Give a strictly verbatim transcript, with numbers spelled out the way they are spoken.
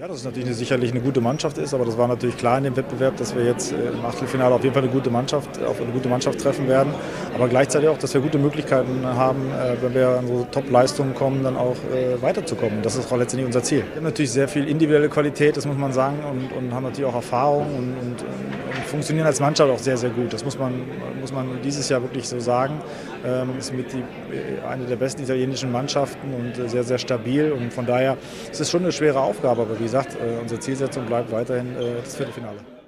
Ja, dass es natürlich eine, sicherlich eine gute Mannschaft ist, aber das war natürlich klar in dem Wettbewerb, dass wir jetzt im Achtelfinale auf jeden Fall eine gute Mannschaft, auf eine gute Mannschaft treffen werden. Aber gleichzeitig auch, dass wir gute Möglichkeiten haben, wenn wir an so Top-Leistungen kommen, dann auch weiterzukommen. Das ist auch letztendlich unser Ziel. Wir haben natürlich sehr viel individuelle Qualität, das muss man sagen, und, und haben natürlich auch Erfahrung und, und, und funktionieren als Mannschaft auch sehr, sehr gut. Das muss man, muss man dieses Jahr wirklich so sagen. Es ist mit die, eine der besten italienischen Mannschaften und sehr, sehr stabil. Und von daher ist es schon eine schwere Aufgabe, aber wie gesagt, unsere Zielsetzung bleibt weiterhin das Viertelfinale.